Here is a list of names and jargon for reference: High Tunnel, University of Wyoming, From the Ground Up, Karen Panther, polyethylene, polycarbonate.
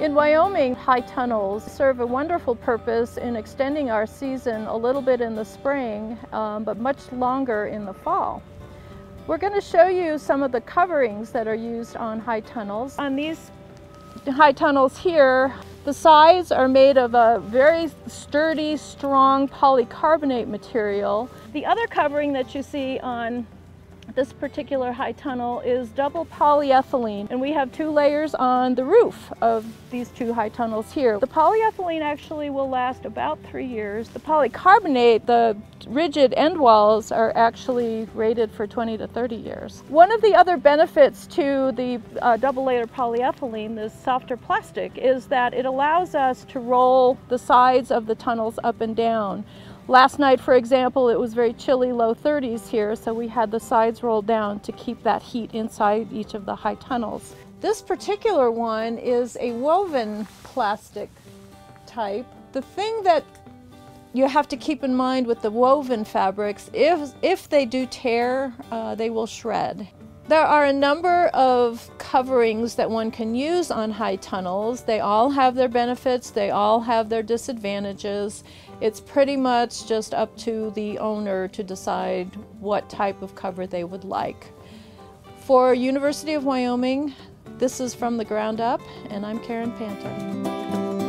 In Wyoming, high tunnels serve a wonderful purpose in extending our season a little bit in the spring, but much longer in the fall. We're going to show you some of the coverings that are used on high tunnels. On these high tunnels here, the sides are made of a very sturdy, strong polycarbonate material. The other covering that you see on this particular high tunnel is double polyethylene, and we have two layers on the roof of these two high tunnels here. The polyethylene actually will last about 3 years. The polycarbonate, the rigid end walls, are actually rated for 20 to 30 years. One of the other benefits to the double layer polyethylene, this softer plastic, is that it allows us to roll the sides of the tunnels up and down. Last night, for example, it was very chilly, low 30s here, so we had the sides rolled down to keep that heat inside each of the high tunnels. This particular one is a woven plastic type. The thing that you have to keep in mind with the woven fabrics, if they do tear, they will shred. There are a number of coverings that one can use on high tunnels. They all have their benefits, they all have their disadvantages. It's pretty much just up to the owner to decide what type of cover they would like. For University of Wyoming, this is From the Ground Up, and I'm Karen Panther.